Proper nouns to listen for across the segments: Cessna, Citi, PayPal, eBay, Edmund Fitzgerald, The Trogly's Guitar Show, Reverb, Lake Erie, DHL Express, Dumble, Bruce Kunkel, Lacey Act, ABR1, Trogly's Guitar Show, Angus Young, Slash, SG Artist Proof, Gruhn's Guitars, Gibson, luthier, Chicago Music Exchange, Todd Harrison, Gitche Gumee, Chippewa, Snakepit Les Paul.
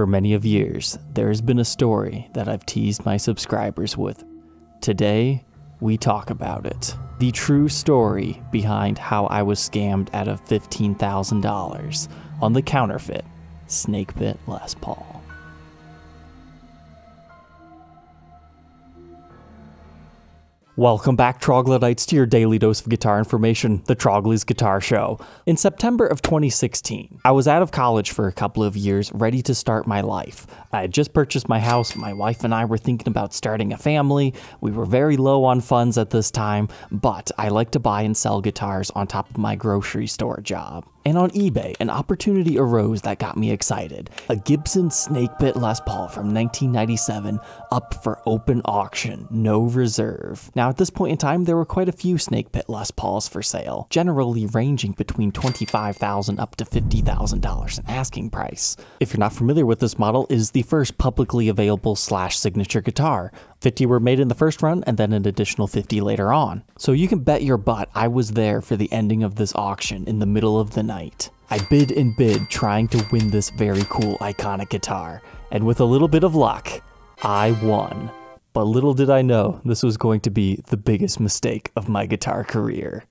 For many of years, there has been a story that I've teased my subscribers with. Today, we talk about it. The true story behind how I was scammed out of $15,000 on the counterfeit Snakepit Les Paul. Welcome back, Troglodytes, to your daily dose of guitar information, the Trogly's Guitar Show. In September of 2016, I was out of college for a couple of years, ready to start my life. I had just purchased my house, my wife and I were thinking about starting a family. We were very low on funds at this time, but I like to buy and sell guitars on top of my grocery store job. And on eBay, an opportunity arose that got me excited. A Gibson Snakepit Les Paul from 1997, up for open auction, no reserve. Now at this point in time, there were quite a few Snakepit Les Pauls for sale, generally ranging between $25,000 up to $50,000 in asking price. If you're not familiar with this model, it is the first publicly available Slash signature guitar. 50 were made in the first run and then an additional 50 later on. So you can bet your butt I was there for the ending of this auction in the middle of the night. I bid and bid, trying to win this very cool iconic guitar. And with a little bit of luck, I won. But little did I know this was going to be the biggest mistake of my guitar career.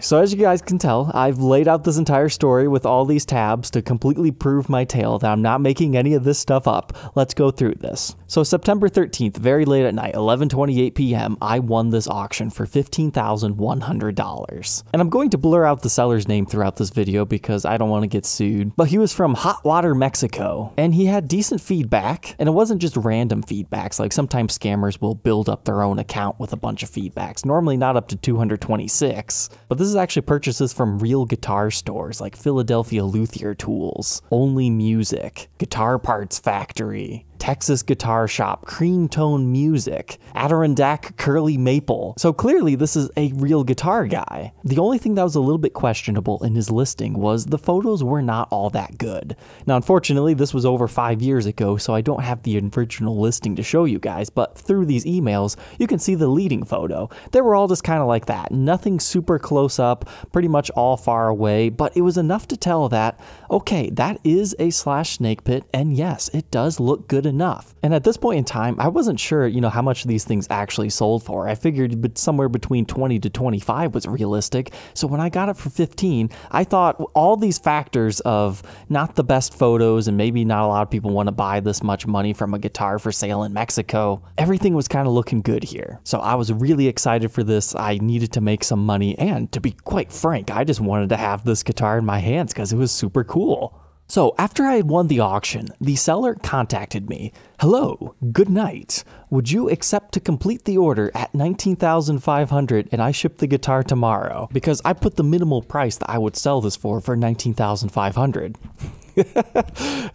So as you guys can tell, I've laid out this entire story with all these tabs to completely prove my tale that I'm not making any of this stuff up. Let's go through this. So September 13th, very late at night, 11:28 p.m., I won this auction for $15,100. And I'm going to blur out the seller's name throughout this video because I don't want to get sued, but he was from Hot Water, Mexico, and he had decent feedback, and it wasn't just random feedbacks. Like sometimes scammers will build up their own account with a bunch of feedbacks, normally not up to 226, but this is actually purchases from real guitar stores like Philadelphia Luthier Tools, Only Music, Guitar Parts Factory, Texas Guitar Shop, Cream Tone Music, Adirondack Curly Maple. So clearly this is a real guitar guy. The only thing that was a little bit questionable in his listing was the photos were not all that good. Now, unfortunately, this was over 5 years ago, so I don't have the original listing to show you guys, but through these emails, you can see the leading photo. They were all just kind of like that. Nothing super close up, pretty much all far away, but it was enough to tell that, okay, that is a Slash Snakepit, and yes, it does look good enough. And at this point in time, I wasn't sure, how much these things actually sold for. I figured somewhere between 20 to 25 was realistic. So when I got it for 15, I thought all these factors of not the best photos and maybe not a lot of people want to buy this much money from a guitar for sale in Mexico. Everything was kind of looking good here. So I was really excited for this. I needed to make some money. And to be quite frank, I just wanted to have this guitar in my hands because it was super cool. So after I had won the auction, the seller contacted me. Hello, good night. Would you accept to complete the order at $19,500 and I ship the guitar tomorrow? Because I put the minimal price that I would sell this for $19,500.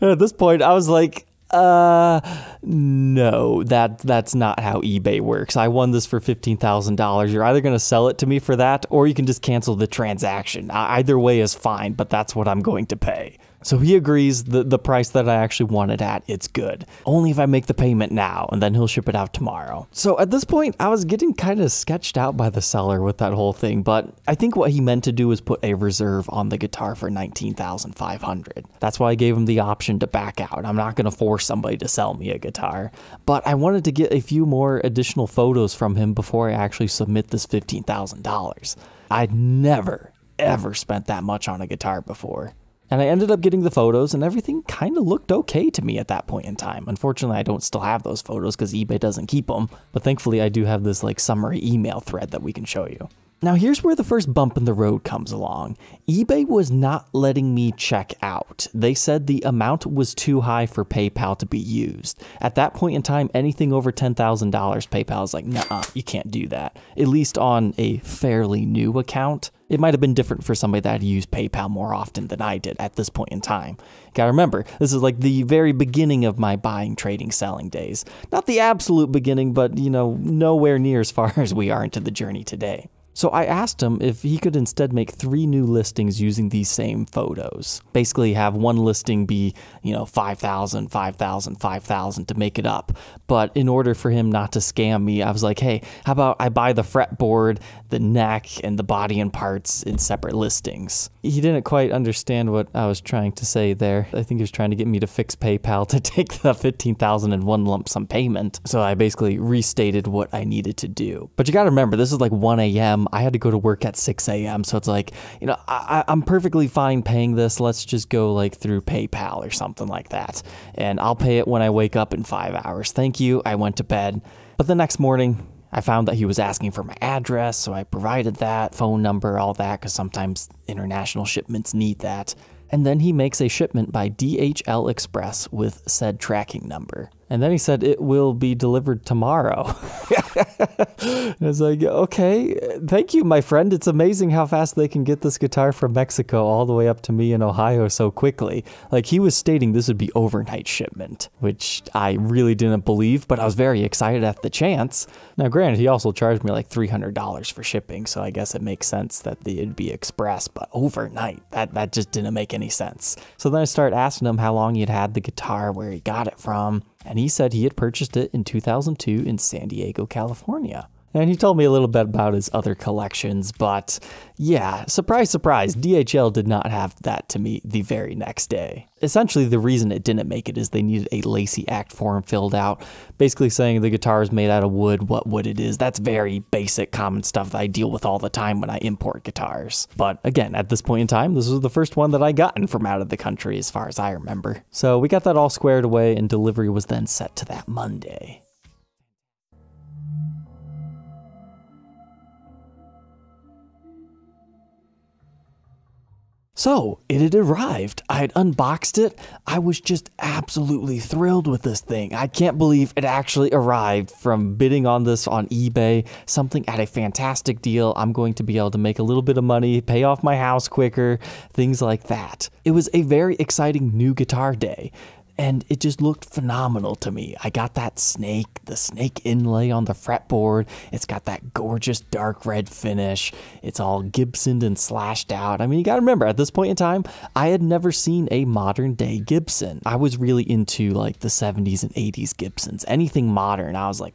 At this point, I was like, no, that's not how eBay works. I won this for $15,000. You're either going to sell it to me for that, or you can just cancel the transaction. Either way is fine, but that's what I'm going to pay. So he agrees that the price that I actually wanted at, it's good. Only if I make the payment now, and then he'll ship it out tomorrow. So at this point, I was getting kind of sketched out by the seller with that whole thing, but I think what he meant to do was put a reserve on the guitar for $19,500. That's why I gave him the option to back out. I'm not going to force somebody to sell me a guitar, but I wanted to get a few more additional photos from him before I actually submit this $15,000. I'd never, ever spent that much on a guitar before. And I ended up getting the photos and everything kind of looked okay to me at that point in time. Unfortunately, I don't still have those photos because eBay doesn't keep them. But thankfully, I do have this like summary email thread that we can show you. Now here's where the first bump in the road comes along. eBay was not letting me check out. They said the amount was too high for PayPal to be used. At that point in time, anything over $10,000, PayPal is like, nah, you can't do that. At least on a fairly new account. It might have been different for somebody that had used PayPal more often than I did at this point in time. Gotta remember, this is like the very beginning of my buying, trading, selling days. Not the absolute beginning, but nowhere near as far as we are into the journey today. So I asked him if he could instead make 3 new listings using these same photos. Basically have one listing be, 5,000, 5,000, 5,000 to make it up. But in order for him not to scam me, I was like, hey, how about I buy the fretboard, the neck, and the body and parts in separate listings? He didn't quite understand what I was trying to say there. I think he was trying to get me to fix PayPal to take the $15,000 in one lump sum payment. So I basically restated what I needed to do. But you gotta remember, this is like 1 a.m. I had to go to work at 6 a.m. So it's like, I'm perfectly fine paying this. Let's just go like through PayPal or something like that. And I'll pay it when I wake up in 5 hours. Thank you. I went to bed. But the next morning, I found that he was asking for my address. So I provided that, phone number, all that, because sometimes international shipments need that. And then he makes a shipment by DHL Express with said tracking number. And then he said, it will be delivered tomorrow. And I was like, okay, thank you, my friend. It's amazing how fast they can get this guitar from Mexico all the way up to me in Ohio so quickly. Like, he was stating this would be overnight shipment, which I really didn't believe, but I was very excited at the chance. Now, granted, he also charged me like $300 for shipping, so I guess it makes sense that it'd be express, but overnight, that just didn't make any sense. So then I started asking him how long he'd had the guitar, where he got it from, and he said he had purchased it in 2002 in San Diego, California. And he told me a little bit about his other collections, but yeah, surprise, surprise, DHL did not have that to me the very next day. Essentially, the reason it didn't make it is they needed a Lacey Act form filled out, basically saying the guitar is made out of wood, what wood it is. That's very basic, common stuff that I deal with all the time when I import guitars. But again, at this point in time, this was the first one that I gotten from out of the country as far as I remember. So we got that all squared away and delivery was then set to that Monday. So it had arrived. I had unboxed it. I was just absolutely thrilled with this thing. I can't believe it actually arrived from bidding on this on eBay, something at a fantastic deal. I'm going to be able to make a little bit of money, pay off my house quicker, things like that. It was a very exciting new guitar day. And it just looked phenomenal to me. I got that snake, the snake inlay on the fretboard. It's got that gorgeous dark red finish. It's all Gibsoned and slashed out. I mean, you gotta remember, at this point in time, I had never seen a modern day Gibson. I was really into like the 70s and 80s Gibsons. Anything modern, I was like,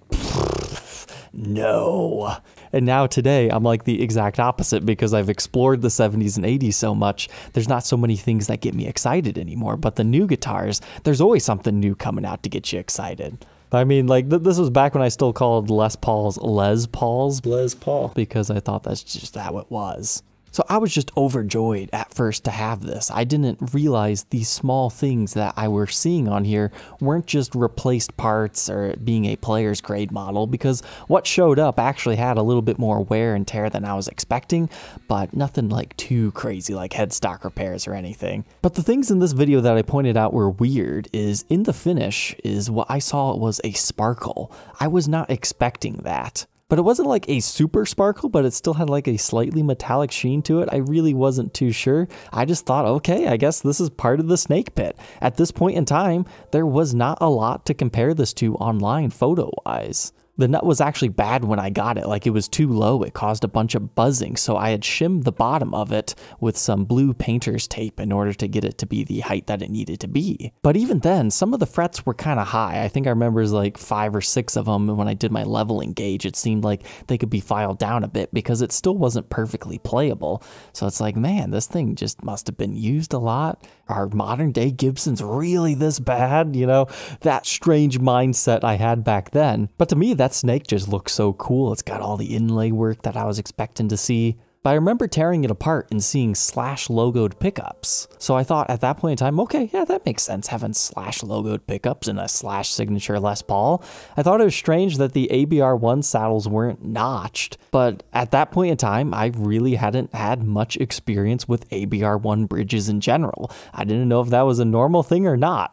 no. And now today, I'm like the exact opposite because I've explored the 70s and 80s so much. There's not so many things that get me excited anymore, but the new guitars, there's always something new coming out to get you excited. I mean, like, this was back when I still called Les Pauls Les Pauls. Les Paul. Because I thought that's just how it was. So I was just overjoyed at first to have this. I didn't realize these small things that I were seeing on here weren't just replaced parts or being a player's grade model, because what showed up actually had a little bit more wear and tear than I was expecting, but nothing like too crazy like headstock repairs or anything. But the things in this video that I pointed out were weird is in the finish is what I saw was a sparkle. I was not expecting that. But it wasn't like a super sparkle, but it still had like a slightly metallic sheen to it. I really wasn't too sure. I just thought, okay, I guess this is part of the snake pit. At this point in time, there was not a lot to compare this to online photo-wise. The nut was actually bad when I got it, like it was too low, it caused a bunch of buzzing, so I had shimmed the bottom of it with some blue painter's tape in order to get it to be the height that it needed to be. But even then, some of the frets were kind of high. I think I remember it was like 5 or 6 of them, and when I did my leveling gauge, it seemed like they could be filed down a bit because it still wasn't perfectly playable. So it's like, man, this thing just must have been used a lot. Are modern day Gibsons really this bad? You know, that strange mindset I had back then. But to me, that snake just looks so cool. It's got all the inlay work that I was expecting to see. But I remember tearing it apart and seeing Slash logoed pickups. So I thought at that point in time, okay, yeah, that makes sense having Slash logoed pickups and a Slash signature Les Paul. I thought it was strange that the ABR1 saddles weren't notched, but at that point in time, I really hadn't had much experience with ABR1 bridges in general. I didn't know if that was a normal thing or not.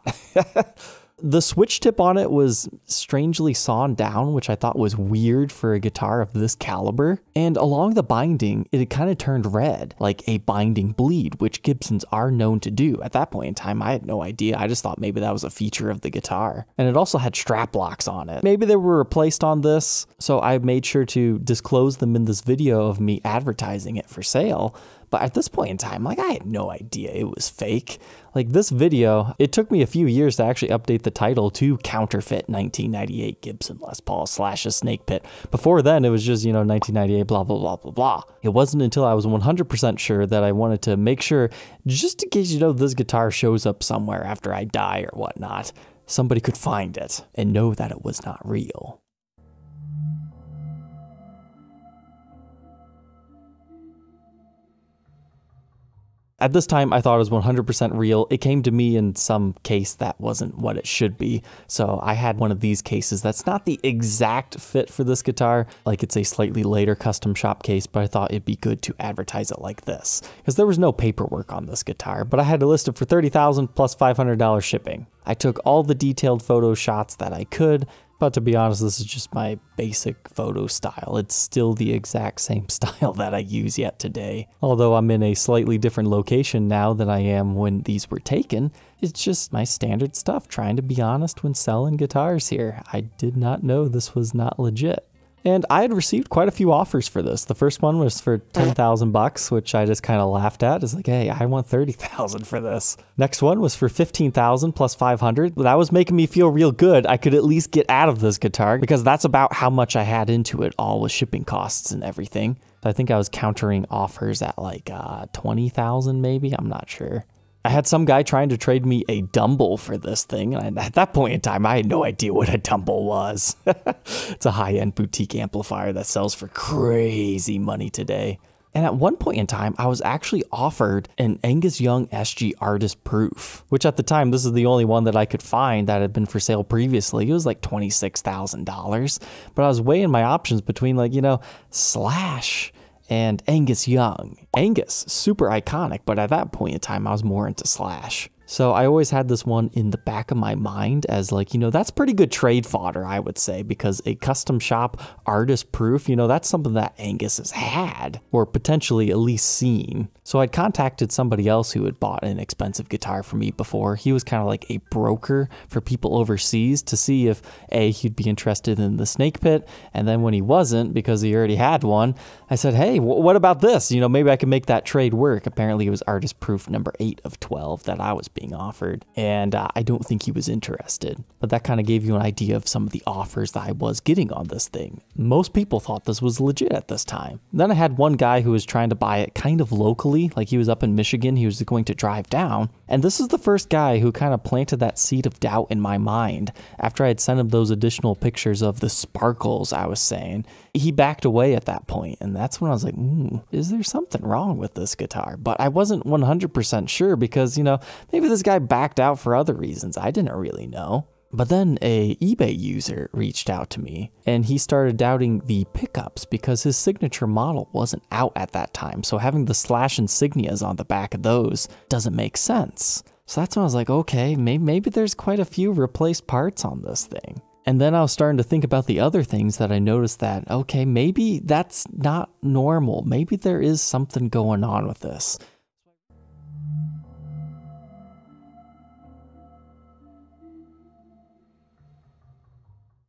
The switch tip on it was strangely sawn down, which I thought was weird for a guitar of this caliber. And along the binding, it had kind of turned red, like a binding bleed, which Gibsons are known to do. At that point in time, I had no idea. I just thought maybe that was a feature of the guitar. And it also had strap locks on it. Maybe they were replaced on this, so I made sure to disclose them in this video of me advertising it for sale. But at this point in time, like, I had no idea it was fake. Like, this video, it took me a few years to actually update the title to Counterfeit 1998 Gibson Les Paul / a Snakepit. Before then, it was just, you know, 1998, blah, blah, blah, blah, blah. It wasn't until I was 100% sure that I wanted to make sure, just in case, you know, this guitar shows up somewhere after I die or whatnot, somebody could find it and know that it was not real. At this time, I thought it was 100% real. It came to me in some case that wasn't what it should be. So I had one of these cases that's not the exact fit for this guitar. Like, it's a slightly later custom shop case, but I thought it'd be good to advertise it like this, because there was no paperwork on this guitar, but I had to list it for $30,000 plus $500 shipping. I took all the detailed photo shots that I could, but to be honest, this is just my basic photo style. It's still the exact same style that I use yet today. Although I'm in a slightly different location now than I am when these were taken, it's just my standard stuff, trying to be honest when selling guitars here. I did not know this was not legit. And I had received quite a few offers for this. The first one was for $10,000, which I just kind of laughed at. It's like, hey, I want $30,000 for this. Next one was for $15,000 plus $500. That was making me feel real good. I could at least get out of this guitar, because that's about how much I had into it, all with shipping costs and everything. So I think I was countering offers at like $20,000 maybe. I'm not sure. I had some guy trying to trade me a Dumble for this thing, and at that point in time, I had no idea what a Dumble was. It's a high-end boutique amplifier that sells for crazy money today. And at one point in time, I was actually offered an Angus Young SG Artist Proof, which at the time, this is the only one that I could find that had been for sale previously. It was like $26,000, but I was weighing my options between, like, you know, Slash and Angus Young. Angus, super iconic, but at that point in time, I was more into Slash. So I always had this one in the back of my mind as, like, you know, that's pretty good trade fodder, I would say, because a custom shop artist proof, you know, that's something that Angus has had, or potentially at least seen. So I'd contacted somebody else who had bought an expensive guitar for me before. He was kind of like a broker for people overseas to see if, A, he'd be interested in the Snakepit, and then when he wasn't, because he already had one, I said, hey, what about this? You know, maybe I can make that trade work. Apparently it was artist proof number 8 of 12 that I was being offered, and I don't think he was interested, but that kind of gave you an idea of some of the offers that I was getting on this thing. Most people thought this was legit at this time. Then I had one guy who was trying to buy it kind of locally, like he was up in Michigan, he was going to drive down, and this is the first guy who kind of planted that seed of doubt in my mind after I had sent him those additional pictures of the sparkles I was saying. He backed away at that point, and that's when I was like, is there something wrong with this guitar? But I wasn't 100% sure, because, you know, maybe this guy backed out for other reasons. I didn't really know. But then a eBay user reached out to me, and he started doubting the pickups because his signature model wasn't out at that time. So having the Slash insignias on the back of those doesn't make sense. So that's when I was like, okay, maybe there's quite a few replaced parts on this thing. And then I was starting to think about the other things that I noticed that, okay, maybe that's not normal. Maybe there is something going on with this.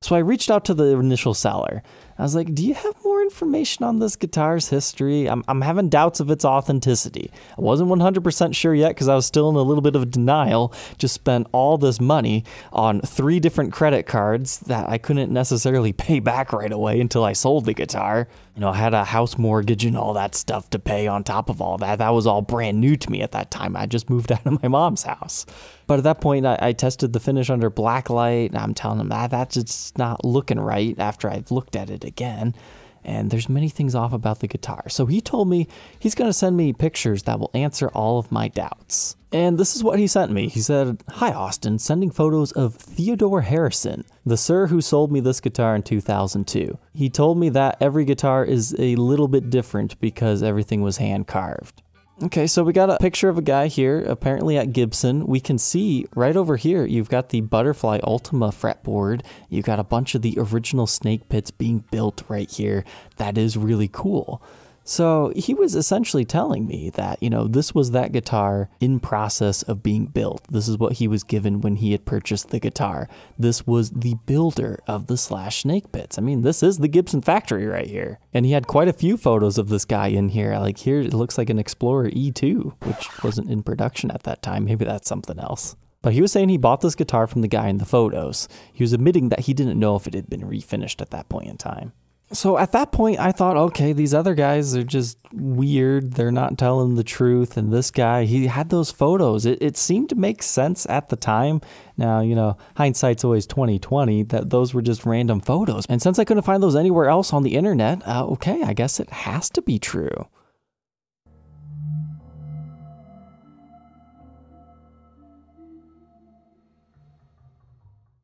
So I reached out to the initial seller. I was like, do you have more information on this guitar's history? I'm having doubts of its authenticity. I wasn't 100% sure yet, because I was still in a little bit of denial. Just spent all this money on 3 different credit cards that I couldn't necessarily pay back right away until I sold the guitar. You know, I had a house mortgage and all that stuff to pay on top of all that. That was all brand new to me at that time. I just moved out of my mom's house. But at that point, I tested the finish under black light, and I'm telling them that's just not looking right after I've looked at it again, and there's many things off about the guitar. So he told me he's going to send me pictures that will answer all of my doubts. And this is what he sent me. He said, "Hi Austin, sending photos of Theodore Harrison, the sir who sold me this guitar in 2002. He told me that every guitar is a little bit different because everything was hand carved. Okay, so we got a picture of a guy here, apparently at Gibson. We can see right over here, you've got the Butterfly Ultima fretboard. You've got a bunch of the original snake pits being built right here. That is really cool. So he was essentially telling me that, you know, this was that guitar in process of being built. This is what he was given when he had purchased the guitar. This was the builder of the Slash Snakepits. I mean, this is the Gibson factory right here. And he had quite a few photos of this guy in here. Like here, it looks like an Explorer E2, which wasn't in production at that time. Maybe that's something else. But he was saying he bought this guitar from the guy in the photos. He was admitting that he didn't know if it had been refinished at that point in time. So at that point, I thought, okay, these other guys are just weird. They're not telling the truth. And this guy, he had those photos. It seemed to make sense at the time. Now, you know, hindsight's always 20/20, that those were just random photos. And since I couldn't find those anywhere else on the internet, okay, I guess it has to be true.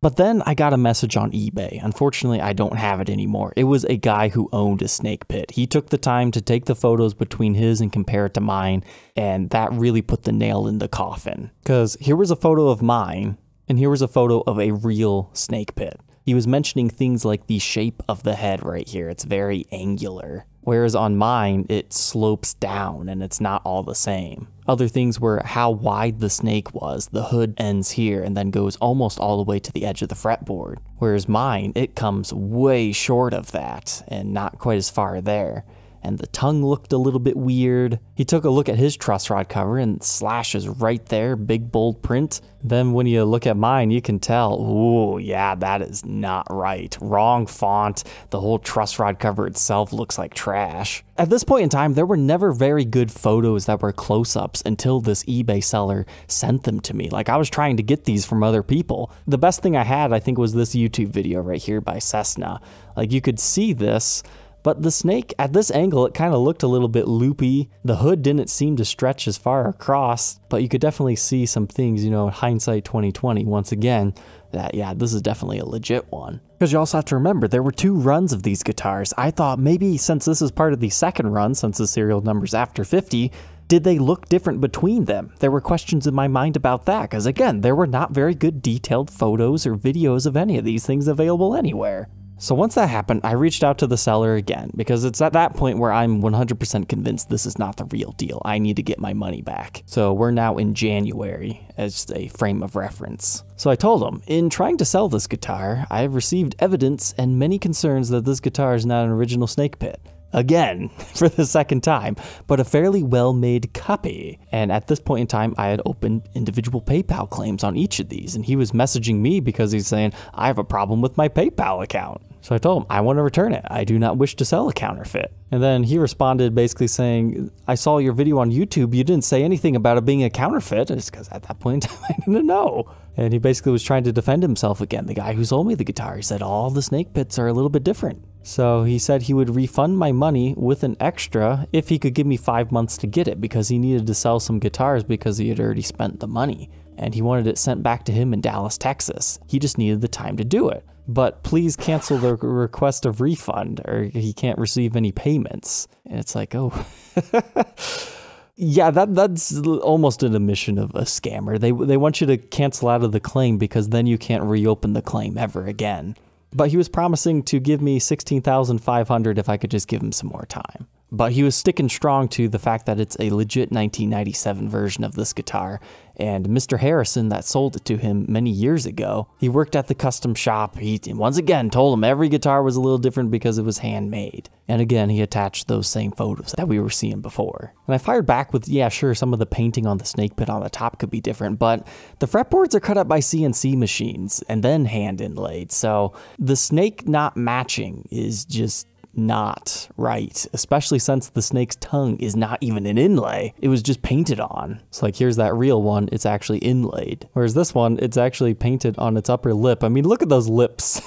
But then I got a message on eBay. Unfortunately, I don't have it anymore. It was a guy who owned a snake pit. He took the time to take the photos between his and compare it to mine. And that really put the nail in the coffin. Because here was a photo of mine, and here was a photo of a real snake pit. He was mentioning things like the shape of the head right here. It's very angular. Whereas on mine, it slopes down and it's not all the same. Other things were how wide the snake was. The hood ends here and then goes almost all the way to the edge of the fretboard. Whereas mine, it comes way short of that and not quite as far there. And the tongue looked a little bit weird. He took a look at his truss rod cover and Slash is right there, big bold print. Then when you look at mine, you can tell, ooh, yeah, that is not right. Wrong font. The whole truss rod cover itself looks like trash. At this point in time, there were never very good photos that were close-ups until this eBay seller sent them to me. Like, I was trying to get these from other people. The best thing I had, I think, was this YouTube video right here by Cessna. Like, you could see this. But the snake, at this angle, it kind of looked a little bit loopy. The hood didn't seem to stretch as far across, but you could definitely see some things, you know, hindsight 20/20, once again, that, yeah, this is definitely a legit one. Because you also have to remember, there were two runs of these guitars. I thought maybe since this is part of the second run, since the serial number's after 50, did they look different between them? There were questions in my mind about that, because again, there were not very good detailed photos or videos of any of these things available anywhere. So once that happened, I reached out to the seller again, because it's at that point where I'm 100% convinced this is not the real deal. I need to get my money back. So we're now in January as a frame of reference. So I told him, in trying to sell this guitar, I have received evidence and many concerns that this guitar is not an original snake pit. Again, for the second time, but a fairly well-made copy. And at this point in time, I had opened individual PayPal claims on each of these, and he was messaging me because he's saying, I have a problem with my PayPal account. So I told him, I want to return it. I do not wish to sell a counterfeit. And then he responded basically saying, I saw your video on YouTube. You didn't say anything about it being a counterfeit. It's because at that point in time, I didn't know. And he basically was trying to defend himself again. The guy who sold me the guitar, he said, all the snake pits are a little bit different. So he said he would refund my money with an extra if he could give me 5 months to get it because he needed to sell some guitars because he had already spent the money. And he wanted it sent back to him in Dallas, Texas. He just needed the time to do it. But please cancel the request of refund or he can't receive any payments. And it's like, oh, yeah, that's almost an admission of a scammer. They want you to cancel out of the claim because then you can't reopen the claim ever again. But he was promising to give me $16,500 if I could just give him some more time. But he was sticking strong to the fact that it's a legit 1997 version of this guitar. And Mr. Harrison that sold it to him many years ago, he worked at the custom shop. He once again told him every guitar was a little different because it was handmade. And again, he attached those same photos that we were seeing before. And I fired back with, yeah, sure, some of the painting on the snake pit on the top could be different, but the fretboards are cut up by CNC machines and then hand inlaid. So the snake not matching is just not right, especially since the snake's tongue is not even an inlay. It was just painted on. So like, here's that real one. It's actually inlaid. Whereas this one, it's actually painted on its upper lip. I mean, look at those lips.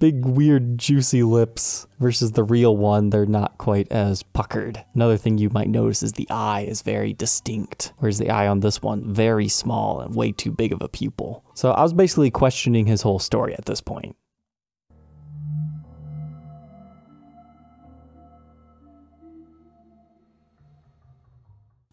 Big, weird, juicy lips versus the real one. They're not quite as puckered. Another thing you might notice is the eye is very distinct. Whereas the eye on this one, very small and way too big of a pupil. So I was basically questioning his whole story at this point.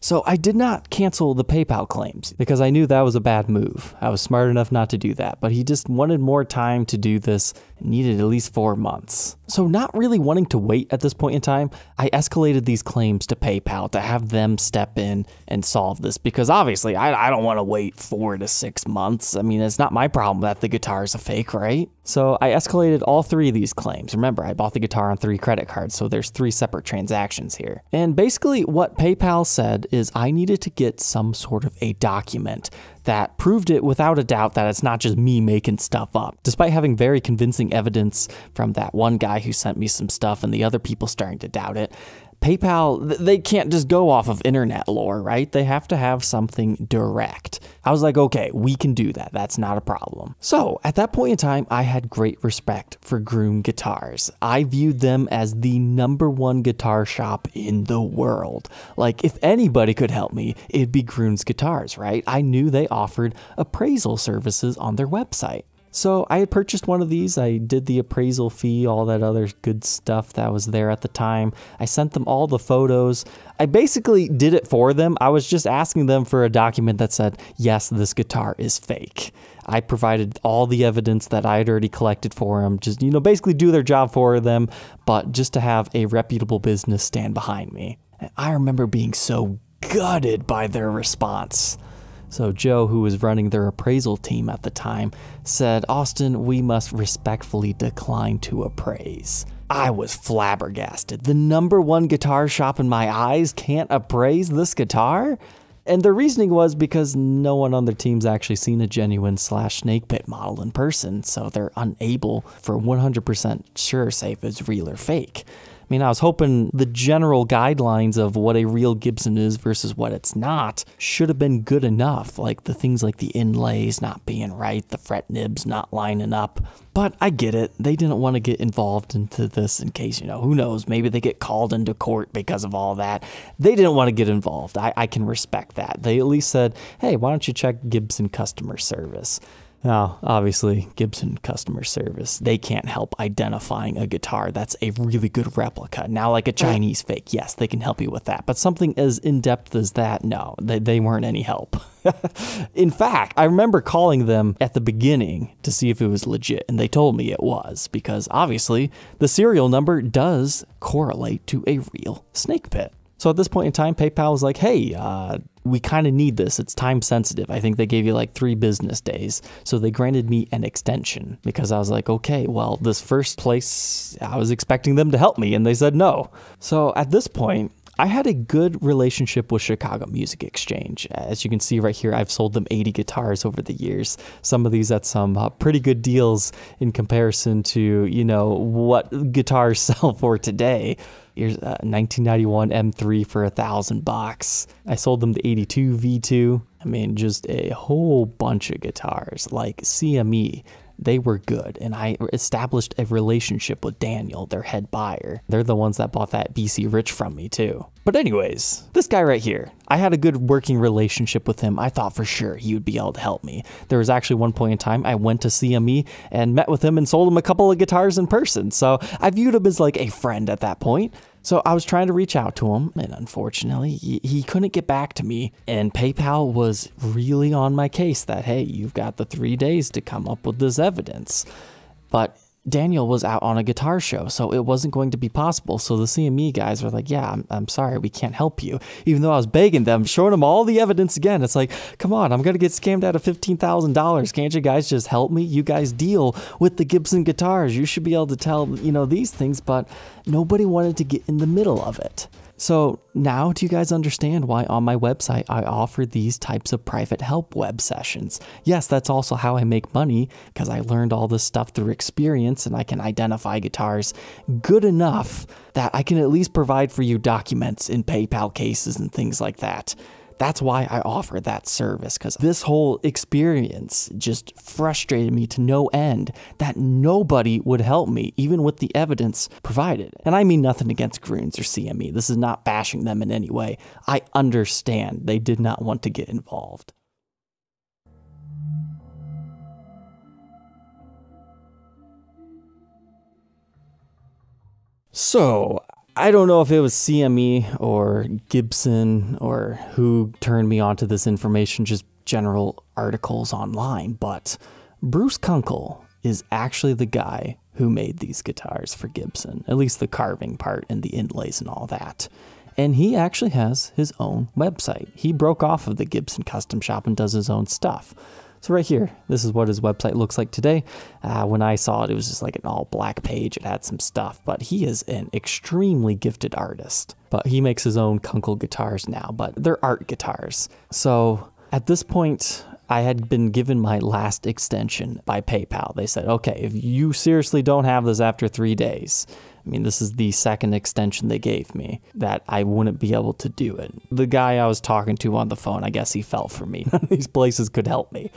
So I did not cancel the PayPal claims because I knew that was a bad move. I was smart enough not to do that, but he just wanted more time to do this and needed at least 4 months. So not really wanting to wait at this point in time, I escalated these claims to PayPal to have them step in and solve this because obviously I don't want to wait 4 to 6 months. I mean, it's not my problem that the guitar is a fake, right? So I escalated all three of these claims. Remember, I bought the guitar on 3 credit cards, so there's 3 separate transactions here. And basically what PayPal said is I needed to get some sort of a document that proved it without a doubt that it's not just me making stuff up, despite having very convincing evidence from that one guy who sent me some stuff and the other people starting to doubt it. PayPal, they can't just go off of internet lore, right? They have to have something direct. I was like, okay, we can do that. That's not a problem. So at that point in time, I had great respect for Gruhn's Guitars. I viewed them as the #1 guitar shop in the world. Like if anybody could help me, it'd be Gruhn's Guitars, right? I knew they offered appraisal services on their website. So I had purchased one of these, I did the appraisal fee, all that other good stuff that was there at the time. I sent them all the photos. I basically did it for them. I was just asking them for a document that said, yes, this guitar is fake. I provided all the evidence that I had already collected for them, just, you know, basically do their job for them, but just to have a reputable business stand behind me. And I remember being so gutted by their response. So Joe, who was running their appraisal team at the time, said, "Austin, we must respectfully decline to appraise." I was flabbergasted. The #1 guitar shop in my eyes can't appraise this guitar? And their reasoning was because no one on their team's actually seen a genuine Slash Snakepit model in person, so they're unable for 100% sure say if it's real or fake. I mean, I was hoping the general guidelines of what a real Gibson is versus what it's not should have been good enough, like the things like the inlays not being right, the fret nibs not lining up. But I get it. They didn't want to get involved into this in case, you know, who knows, maybe they get called into court because of all that. They didn't want to get involved. I can respect that. They at least said, hey, why don't you check Gibson customer service? Now, obviously, Gibson customer service, they can't help identifying a guitar that's a really good replica. Now, like a Chinese fake, yes, they can help you with that. But something as in-depth as that, no, they weren't any help. In fact, I remember calling them at the beginning to see if it was legit, and they told me it was, because obviously, the serial number does correlate to a real Snakepit. So at this point in time, PayPal was like, hey, we kind of need this. It's time sensitive. I think they gave you like 3 business days. So they granted me an extension because I was like, okay, well, this first place, I was expecting them to help me and they said no. So at this point, I had a good relationship with Chicago Music Exchange. As you can see right here, I've sold them 80 guitars over the years. Some of these at some pretty good deals in comparison to, you know, what guitars sell for today. Here's a 1991 M3 for $1,000. I sold them the 82 V2. I mean, just a whole bunch of guitars like CME. They were good, and I established a relationship with Daniel, their head buyer. They're the ones that bought that BC Rich from me too. But anyways, this guy right here, I had a good working relationship with him. I thought for sure he would be able to help me. There was actually one point in time I went to CME and met with him and sold him a couple of guitars in person. So I viewed him as like a friend at that point. So I was trying to reach out to him, and unfortunately, he couldn't get back to me. And PayPal was really on my case that, hey, you've got the 3 days to come up with this evidence. But Daniel was out on a guitar show, so it wasn't going to be possible. So the CME guys were like, yeah, I'm sorry, we can't help you. Even though I was begging them, showing them all the evidence again. It's like, come on, I'm going to get scammed out of $15,000. Can't you guys just help me? You guys deal with the Gibson guitars. You should be able to tell, you know, these things, but nobody wanted to get in the middle of it. So now do you guys understand why on my website I offer these types of private help web sessions? Yes, that's also how I make money because I learned all this stuff through experience and I can identify guitars good enough that I can at least provide for you documents in PayPal cases and things like that. That's why I offer that service, because this whole experience just frustrated me to no end that nobody would help me, even with the evidence provided. And I mean nothing against Gruhn's or CME. This is not bashing them in any way. I understand they did not want to get involved. So I don't know if it was CME or Gibson or who turned me onto this information, just general articles online, but Bruce Kunkel is actually the guy who made these guitars for Gibson, at least the carving part and the inlays and all that. And he actually has his own website. He broke off of the Gibson Custom Shop and does his own stuff. So right here, this is what his website looks like today. When I saw it, it was just like an all black page. It had some stuff, but he is an extremely gifted artist. But he makes his own Kunkel guitars now, but they're art guitars. So at this point, I had been given my last extension by PayPal. They said, okay, if you seriously don't have this after 3 days, I mean, this is the second extension they gave me, that I wouldn't be able to do it. The guy I was talking to on the phone, I guess he fell for me. None of these places could help me.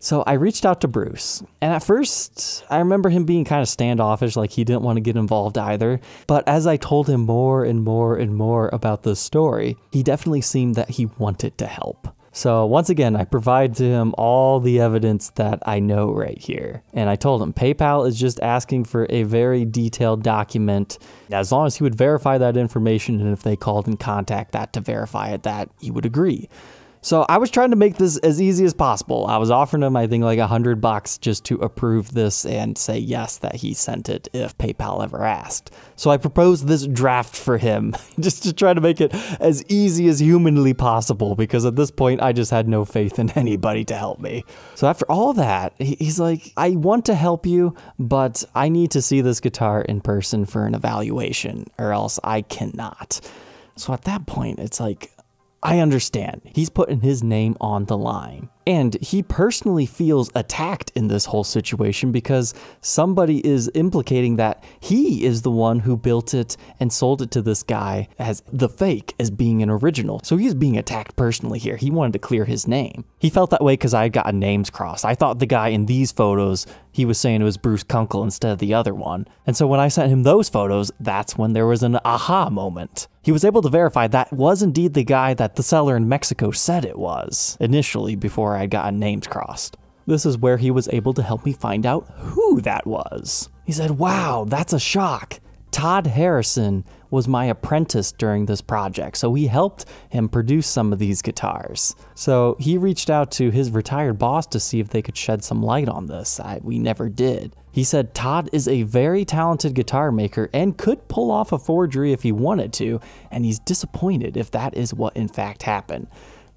So I reached out to Bruce, and at first I remember him being kind of standoffish, like he didn't want to get involved either. But as I told him more and more and more about this story, he definitely seemed that he wanted to help. So once again, I provide to him all the evidence that I know right here. And I told him PayPal is just asking for a very detailed document. As long as he would verify that information, and if they called and contact that to verify it, that he would agree. So I was trying to make this as easy as possible. I was offering him, I think, like $100 just to approve this and say yes, that he sent it if PayPal ever asked. So I proposed this draft for him just to try to make it as easy as humanly possible, because at this point I just had no faith in anybody to help me. So after all that, he's like, I want to help you, but I need to see this guitar in person for an evaluation or else I cannot. So at that point, it's like, I understand. He's putting his name on the line. And he personally feels attacked in this whole situation because somebody is implicating that he is the one who built it and sold it to this guy as the fake, as being an original. So he's being attacked personally here. He wanted to clear his name. He felt that way because I had gotten names crossed. I thought the guy in these photos, he was saying it was Bruce Kunkel instead of the other one. And so when I sent him those photos, that's when there was an aha moment. He was able to verify that was indeed the guy that the seller in Mexico said it was initially before I'd gotten names crossed. This is where he was able to help me find out who that was. He said, wow, that's a shock. Todd Harrison was my apprentice during this project, so he helped him produce some of these guitars. So he reached out to his retired boss to see if they could shed some light on this. We never did. He said Todd is a very talented guitar maker and could pull off a forgery if he wanted to, and he's disappointed if that is what in fact happened.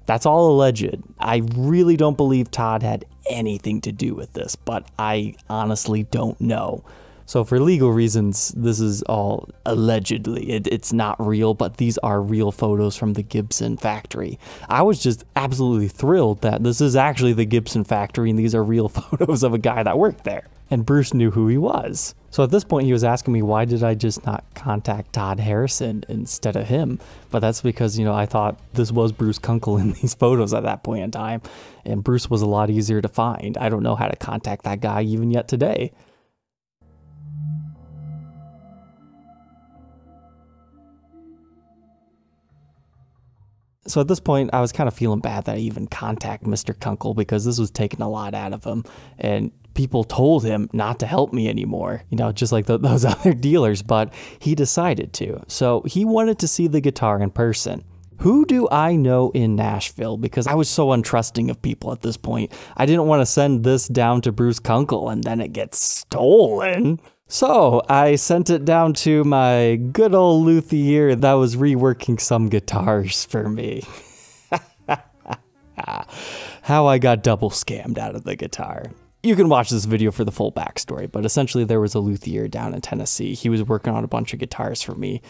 That's all alleged. I really don't believe Todd had anything to do with this, but I honestly don't know. So for legal reasons, this is all allegedly. It's not real, but these are real photos from the Gibson factory. I was just absolutely thrilled that this is actually the Gibson factory and these are real photos of a guy that worked there. And Bruce knew who he was. So at this point, he was asking me, why did I just not contact Todd Harrison instead of him? But that's because, you know, I thought this was Bruce Kunkel in these photos at that point in time, and Bruce was a lot easier to find. I don't know how to contact that guy even yet today. So at this point, I was kind of feeling bad that I even contacted Mr. Kunkel because this was taking a lot out of him, and people told him not to help me anymore, you know, just like those other dealers, but he decided to. So he wanted to see the guitar in person. Who do I know in Nashville? Because I was so untrusting of people at this point. I didn't want to send this down to Bruce Kunkel and then it gets stolen. So I sent it down to my good old luthier that was reworking some guitars for me. How I got double scammed out of the guitar. You can watch this video for the full backstory, but essentially there was a luthier down in Tennessee. He was working on a bunch of guitars for me.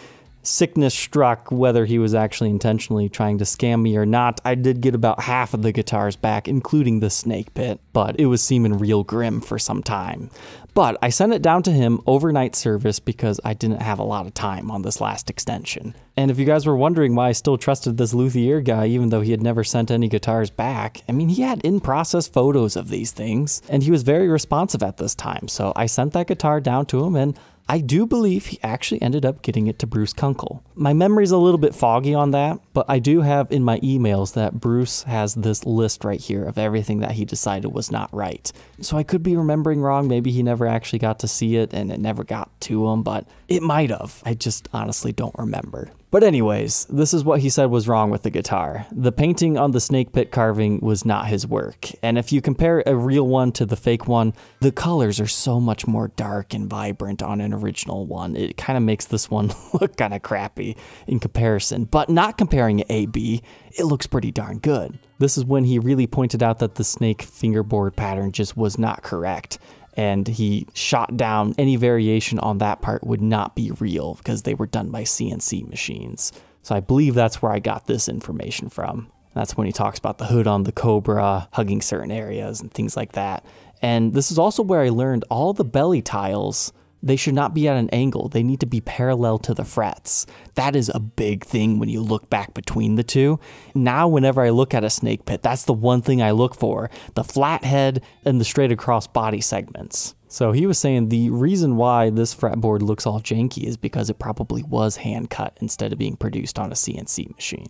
Sickness struck, whether he was actually intentionally trying to scam me or not. I did get about half of the guitars back, including the Snakepit, but it was seeming real grim for some time. But I sent it down to him overnight service because I didn't have a lot of time on this last extension. And if you guys were wondering why I still trusted this luthier guy, even though he had never sent any guitars back, I mean, he had in-process photos of these things, and he was very responsive at this time. So I sent that guitar down to him, and I do believe he actually ended up getting it to Bruce Kunkel. My memory's a little bit foggy on that, but I do have in my emails that Bruce has this list right here of everything that he decided was not right. So I could be remembering wrong. Maybe he never actually got to see it and it never got to him, but it might have. I just honestly don't remember. But anyways, this is what he said was wrong with the guitar. The painting on the snake pit carving was not his work. And if you compare a real one to the fake one, the colors are so much more dark and vibrant on an original one. It kind of makes this one look kind of crappy in comparison, but not comparing it A-B, it looks pretty darn good. This is when he really pointed out that the snake fingerboard pattern just was not correct. And he shot down any variation on that part would not be real because they were done by CNC machines. So I believe that's where I got this information from. That's when he talks about the hood on the Cobra, hugging certain areas and things like that. And this is also where I learned all the belly tiles, they should not be at an angle. They need to be parallel to the frets. That is a big thing when you look back between the two. Now, whenever I look at a snake pit, that's the one thing I look for, the flat head and the straight across body segments. So he was saying the reason why this fretboard looks all janky is because it probably was hand cut instead of being produced on a CNC machine.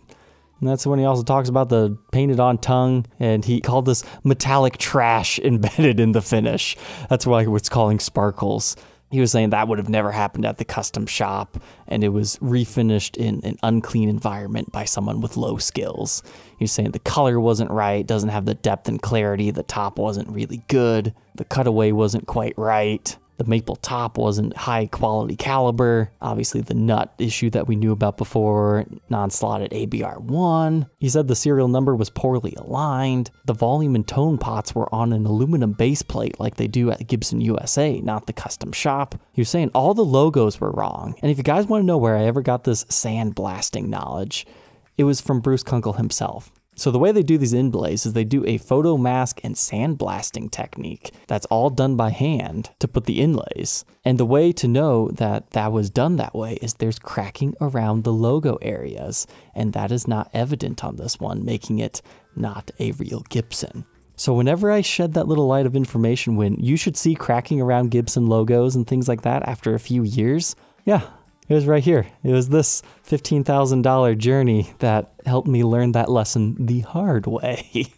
And that's when he also talks about the painted on tongue, and he called this metallic trash embedded in the finish. That's why he was calling sparkles. He was saying that would have never happened at the custom shop, and it was refinished in an unclean environment by someone with low skills. He was saying the color wasn't right, doesn't have the depth and clarity, the top wasn't really good, the cutaway wasn't quite right, the maple top wasn't high quality caliber, obviously the nut issue that we knew about before, non-slotted ABR1. He said the serial number was poorly aligned, the volume and tone pots were on an aluminum base plate like they do at Gibson USA, not the custom shop. He was saying all the logos were wrong, and if you guys want to know where I ever got this sandblasting knowledge, it was from Bruce Kunkel himself. So the way they do these inlays is they do a photo mask and sandblasting technique that's all done by hand to put the inlays. And the way to know that that was done that way is there's cracking around the logo areas, and that is not evident on this one, making it not a real Gibson. So whenever I shed that little light of information when you should see cracking around Gibson logos and things like that after a few years, yeah. It was right here. It was this $15,000 journey that helped me learn that lesson the hard way.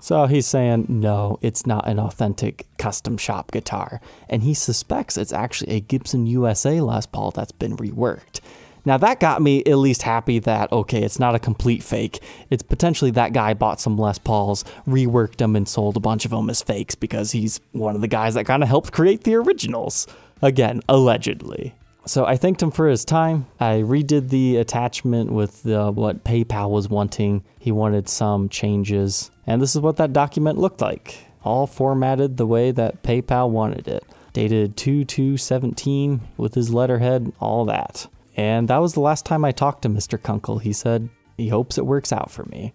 So he's saying, no, it's not an authentic custom shop guitar. And he suspects it's actually a Gibson USA Les Paul that's been reworked. Now that got me at least happy that, okay, it's not a complete fake. It's potentially that guy bought some Les Pauls, reworked them, and sold a bunch of them as fakes because he's one of the guys that kind of helped create the originals. Again, allegedly. So I thanked him for his time. I redid the attachment with what PayPal was wanting. He wanted some changes. And this is what that document looked like. All formatted the way that PayPal wanted it. Dated 2/2/17 with his letterhead, all that. And that was the last time I talked to Mr. Kunkel. He said he hopes it works out for me.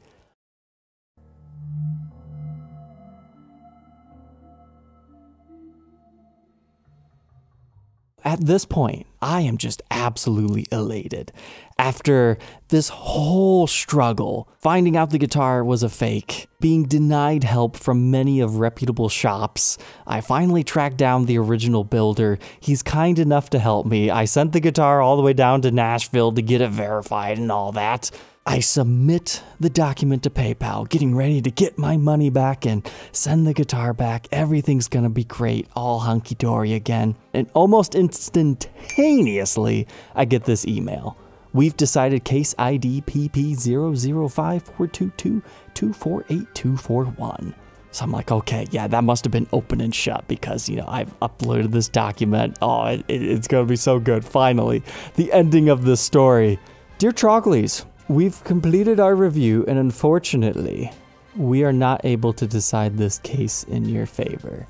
At this point, I am just absolutely elated. After this whole struggle, finding out the guitar was a fake, being denied help from many of reputable shops, I finally tracked down the original builder. He's kind enough to help me. I sent the guitar all the way down to Nashville to get it verified and all that. I submit the document to PayPal, getting ready to get my money back and send the guitar back. Everything's gonna be great, all hunky-dory again. And almost instantaneously, I get this email. We've decided case ID PP005422248241. So I'm like, okay, yeah, that must have been open and shut because, you know, I've uploaded this document. Oh, it's gonna be so good, finally. The ending of this story. Dear Trogly's, we've completed our review, and unfortunately, we are not able to decide this case in your favor.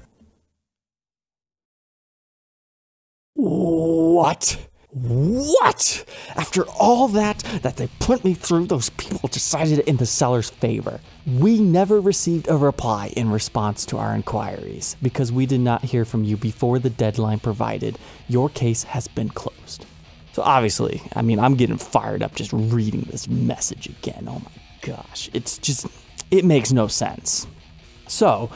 What? What? After all that they put me through, those people decided it in the seller's favor. We never received a reply in response to our inquiries. Because we did not hear from you before the deadline provided, your case has been closed. So obviously, I mean, I'm getting fired up just reading this message again. Oh my gosh, it's just, it makes no sense. So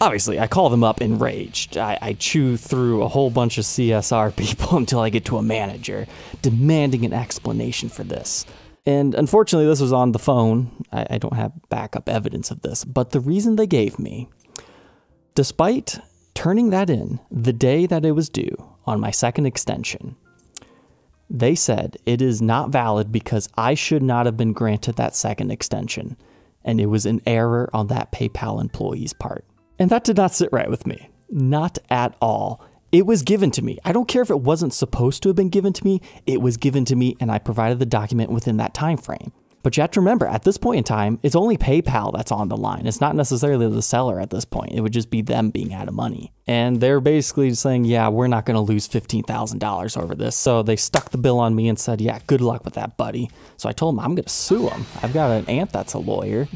obviously, I call them up enraged. I chew through a whole bunch of CSR people until I get to a manager demanding an explanation for this. And unfortunately, this was on the phone. I don't have backup evidence of this, but the reason they gave me, despite turning that in the day that it was due on my second extension, they said it is not valid because I should not have been granted that second extension, and it was an error on that PayPal employee's part. And that did not sit right with me. Not at all. It was given to me. I don't care if it wasn't supposed to have been given to me. It was given to me, and I provided the document within that time frame. But you have to remember, at this point in time, it's only PayPal that's on the line. It's not necessarily the seller at this point. It would just be them being out of money. And they're basically saying, yeah, we're not going to lose $15,000 over this. So they stuck the bill on me and said, yeah, good luck with that, buddy. So I told them I'm going to sue them. I've got an aunt that's a lawyer.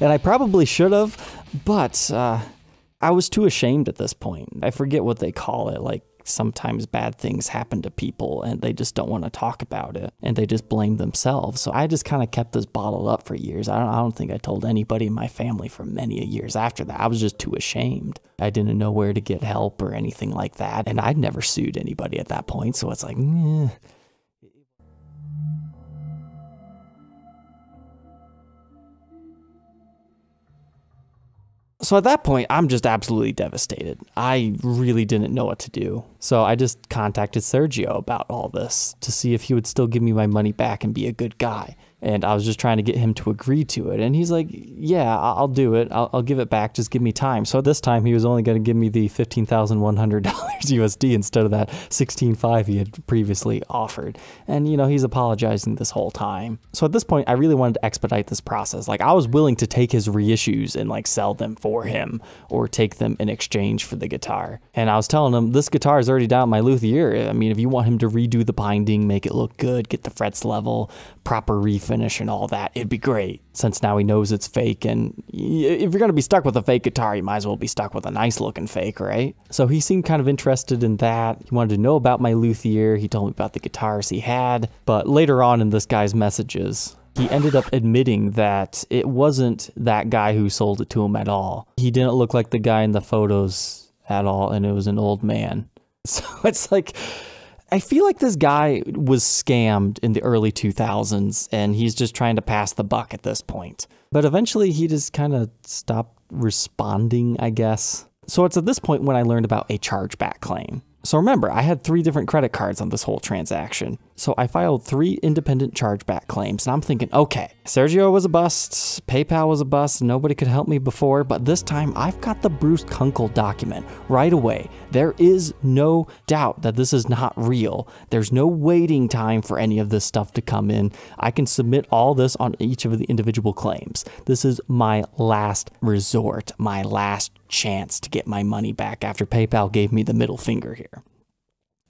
And I probably should have, but I was too ashamed at this point. I forget what they call it, like, sometimes bad things happen to people and they just don't want to talk about it and they just blame themselves. So I just kind of kept this bottled up for years. I don't think I told anybody in my family for many years after that. I was just too ashamed. I didn't know where to get help or anything like that. And I'd never sued anybody at that point. So it's like, eh. So at that point, I'm just absolutely devastated. I really didn't know what to do. So I just contacted Sergio about all this to see if he would still give me my money back and be a good guy. And I was just trying to get him to agree to it. And he's like, yeah, I'll do it. I'll give it back. Just give me time. So this time he was only going to give me the $15,100 USD instead of that $16,500 he had previously offered. And, you know, he's apologizing this whole time. So at this point, I really wanted to expedite this process. Like, I was willing to take his reissues and like sell them for him or take them in exchange for the guitar. And I was telling him, this guitar is already down my luthier. I mean, if you want him to redo the binding, make it look good, get the frets level, proper refinish and all that, it'd be great. Since now he knows it's fake, and if you're gonna be stuck with a fake guitar, you might as well be stuck with a nice looking fake, right? So he seemed kind of interested in that. He wanted to know about my luthier. He told me about the guitars he had, but later on in this guy's messages, he ended up admitting that it wasn't that guy who sold it to him at all. He didn't look like the guy in the photos at all, and it was an old man. So it's like, I feel like this guy was scammed in the early 2000s, and he's just trying to pass the buck at this point. But eventually he just kind of stopped responding, I guess. So it's at this point when I learned about a chargeback claim. So remember, I had 3 different credit cards on this whole transaction. So I filed 3 independent chargeback claims, and I'm thinking, okay, Sergio was a bust, PayPal was a bust, nobody could help me before, but this time I've got the Bruce Kunkel document right away. There is no doubt that this is not real. There's no waiting time for any of this stuff to come in. I can submit all this on each of the individual claims. This is my last resort, my last chance to get my money back after PayPal gave me the middle finger here.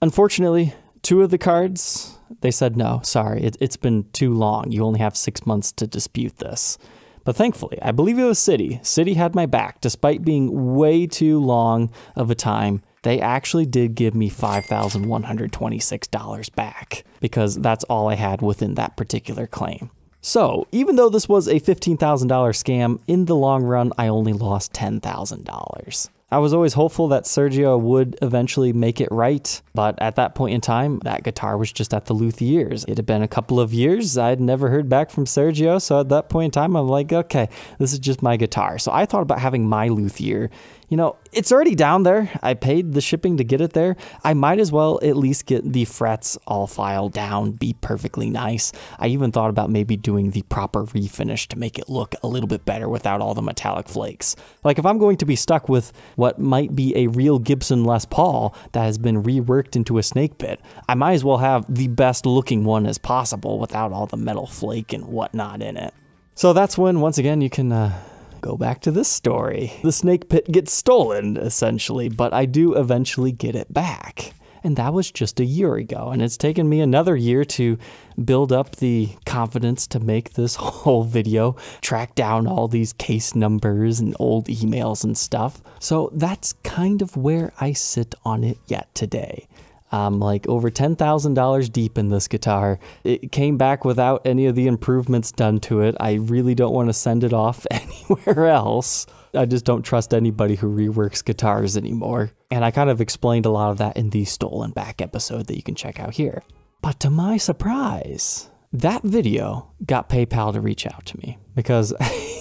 Unfortunately, 2 of the cards, they said, no, sorry, it's been too long. You only have 6 months to dispute this. But thankfully, I believe it was Citi. Citi had my back, despite being way too long of a time. They actually did give me $5,126 back because that's all I had within that particular claim. So even though this was a $15,000 scam, in the long run, I only lost $10,000. I was always hopeful that Sergio would eventually make it right, but at that point in time, that guitar was just at the luthier's. It had been a couple of years. I'd never heard back from Sergio, so at that point in time, I'm like, okay, this is just my guitar. So I thought about having my luthier. You know, it's already down there. I paid the shipping to get it there. I might as well at least get the frets all filed down, be perfectly nice. I even thought about maybe doing the proper refinish to make it look a little bit better without all the metallic flakes. Like, if I'm going to be stuck with what might be a real Gibson Les Paul that has been reworked into a Snakepit, I might as well have the best looking one as possible without all the metal flake and whatnot in it. So that's when, once again, you can go back to this story. The Snakepit gets stolen, essentially, but I do eventually get it back. And that was just a year ago, and it's taken me another year to build up the confidence to make this whole video, track down all these case numbers and old emails and stuff. So that's kind of where I sit on it yet today. I'm like over $10,000 deep in this guitar. It came back without any of the improvements done to it. I really don't want to send it off anywhere else. I just don't trust anybody who reworks guitars anymore. And I kind of explained a lot of that in the Stolen Back episode that you can check out here. But to my surprise, that video got PayPal to reach out to me because,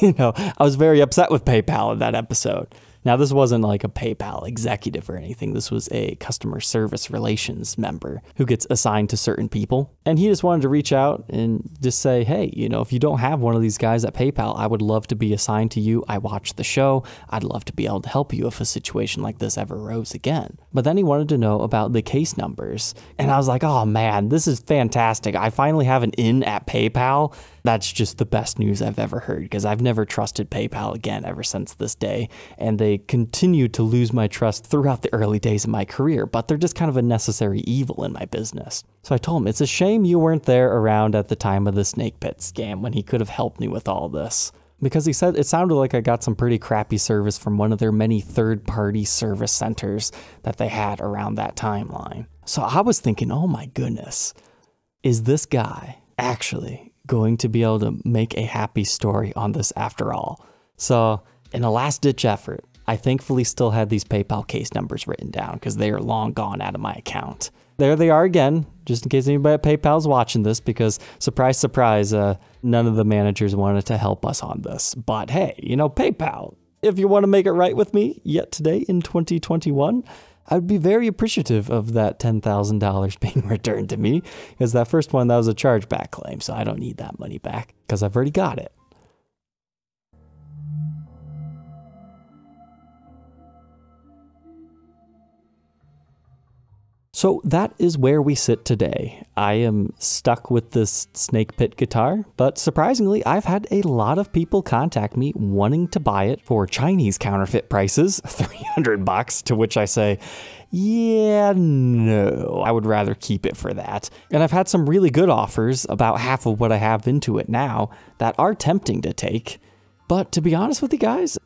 you know, I was very upset with PayPal in that episode. Now, this wasn't like a PayPal executive or anything. This was a customer service relations member who gets assigned to certain people. And he just wanted to reach out and just say, hey, you know, if you don't have one of these guys at PayPal, I would love to be assigned to you. I watched the show. I'd love to be able to help you if a situation like this ever arose again. But then he wanted to know about the case numbers. And I was like, oh man, this is fantastic. I finally have an in at PayPal. That's just the best news I've ever heard because I've never trusted PayPal again ever since this day. And they continued to lose my trust throughout the early days of my career, but they're just kind of a necessary evil in my business. So I told him, it's a shame you weren't there around at the time of the Snakepit scam when he could have helped me with all this. Because he said it sounded like I got some pretty crappy service from one of their many third-party service centers that they had around that timeline. So I was thinking, oh my goodness, is this guy actually going to be able to make a happy story on this after all? So in a last-ditch effort, I thankfully still had these PayPal case numbers written down because they are long gone out of my account. There they are again, just in case anybody at PayPal's watching this, because surprise, surprise, none of the managers wanted to help us on this. But hey, you know, PayPal, if you want to make it right with me yet today in 2021, I'd be very appreciative of that $10,000 being returned to me, because that first one, that was a chargeback claim, so I don't need that money back because I've already got it. So that is where we sit today. I am stuck with this Snakepit guitar, but surprisingly, I've had a lot of people contact me wanting to buy it for Chinese counterfeit prices, 300 bucks, to which I say, yeah, no, I would rather keep it for that. And I've had some really good offers, about half of what I have into it now, that are tempting to take. But to be honest with you guys,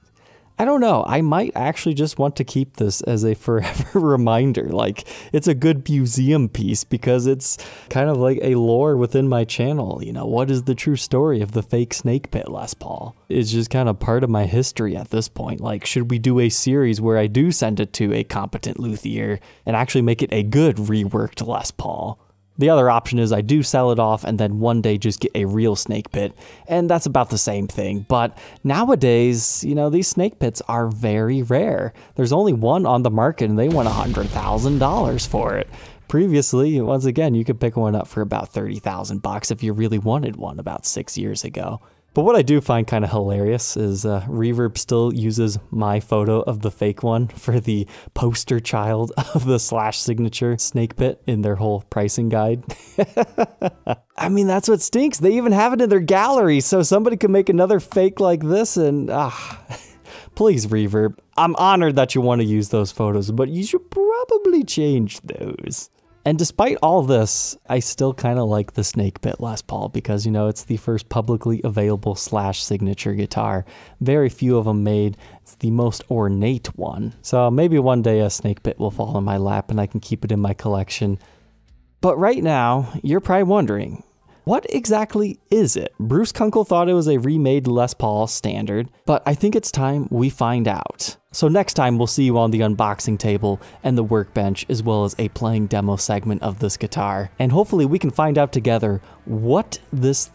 I don't know, I might actually just want to keep this as a forever reminder. Like, it's a good museum piece because it's kind of like a lore within my channel. You know, what is the true story of the fake Snakepit Les Paul? It's just kind of part of my history at this point. Like, should we do a series where I do send it to a competent luthier and actually make it a good reworked Les Paul? The other option is I do sell it off and then one day just get a real Snakepit, and that's about the same thing. But nowadays, you know, these Snakepits are very rare. There's only one on the market and they want $100,000 for it. Previously, once again, you could pick one up for about 30,000 bucks if you really wanted one about 6 years ago. But what I do find kind of hilarious is Reverb still uses my photo of the fake one for the poster child of the Slash signature Snakepit in their whole pricing guide. I mean, that's what stinks. They even have it in their gallery, so somebody could make another fake like this and please, Reverb, I'm honored that you want to use those photos, but you should probably change those. And despite all this, I still kind of like the Snakepit Les Paul because, you know, it's the first publicly available Slash signature guitar. Very few of them made. It's the most ornate one. So maybe one day a Snakepit will fall in my lap and I can keep it in my collection. But right now, you're probably wondering, what exactly is it? Bruce Kunkel thought it was a remade Les Paul standard, but I think it's time we find out. So next time we'll see you on the unboxing table and the workbench, as well as a playing demo segment of this guitar. And hopefully we can find out together what this thing